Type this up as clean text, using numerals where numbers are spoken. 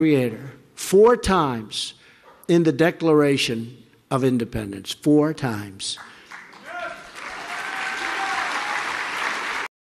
Creator 4 times in the Declaration of Independence, 4 times.